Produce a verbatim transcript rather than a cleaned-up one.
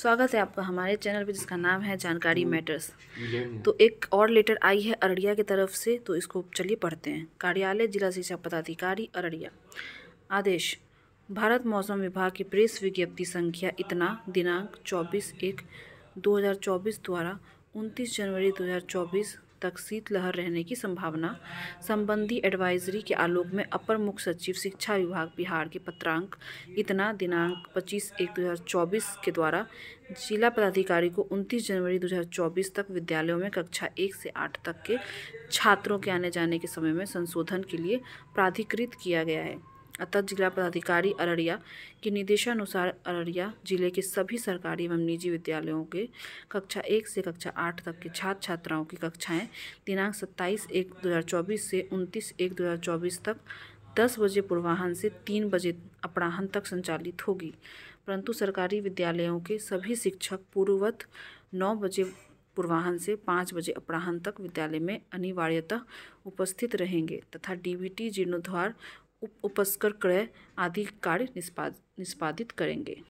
स्वागत है आपका हमारे चैनल पे जिसका नाम है जानकारी मैटर्स। तो एक और लेटर आई है अररिया की तरफ से, तो इसको चलिए पढ़ते हैं। कार्यालय जिला शिक्षा पदाधिकारी अररिया। आदेश: भारत मौसम विभाग की प्रेस विज्ञप्ति संख्या इतना दिनांक चौबीस एक दो हज़ार चौबीस द्वारा उनतीस जनवरी दो हज़ार चौबीस तक शीतलहर रहने की संभावना संबंधी एडवाइजरी के आलोक में अपर मुख्य सचिव शिक्षा विभाग बिहार के पत्रांक इतना दिनांक पच्चीस एक दो हज़ार चौबीस के द्वारा जिला पदाधिकारी को उनतीस जनवरी दो हज़ार चौबीस तक विद्यालयों में कक्षा एक से आठ तक के छात्रों के आने जाने के समय में संशोधन के लिए प्राधिकृत किया गया है। अतः जिला पदाधिकारी अररिया के निर्देशानुसार अररिया जिले के सभी सरकारी एवं निजी विद्यालयों के कक्षा एक से कक्षा आठ तक के छात्र छात्राओं की कक्षाएं दिनांक सत्ताईस एक दो हज़ार चौबीस से उनतीस एक दो हज़ार चौबीस तक दस बजे पूर्वाह्न से तीन बजे अपराह्न तक संचालित होगी, परंतु सरकारी विद्यालयों के सभी शिक्षक पूर्ववत नौ बजे पूर्वाह्न से पाँच बजे अपराह्न तक विद्यालय में अनिवार्यतः उपस्थित रहेंगे तथा डीबीटी जीर्णोद्धार उप उपस्कर क्रय आदि कार्य निष्पाद, निष्पादित करेंगे।